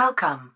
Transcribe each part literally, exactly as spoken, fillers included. Welcome.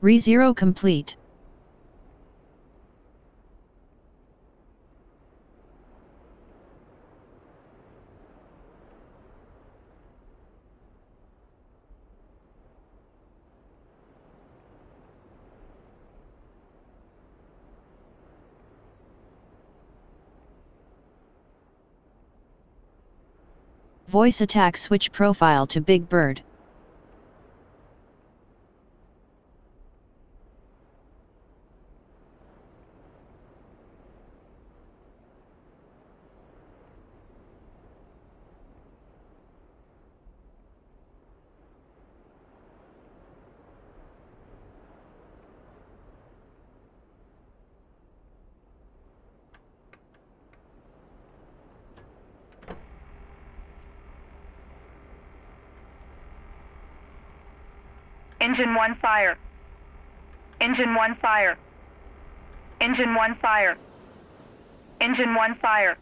Re zero complete. Voice attack. Switch profile to Big Bird. Engine one fire. Engine one fire. Engine one fire. Engine one fire.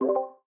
you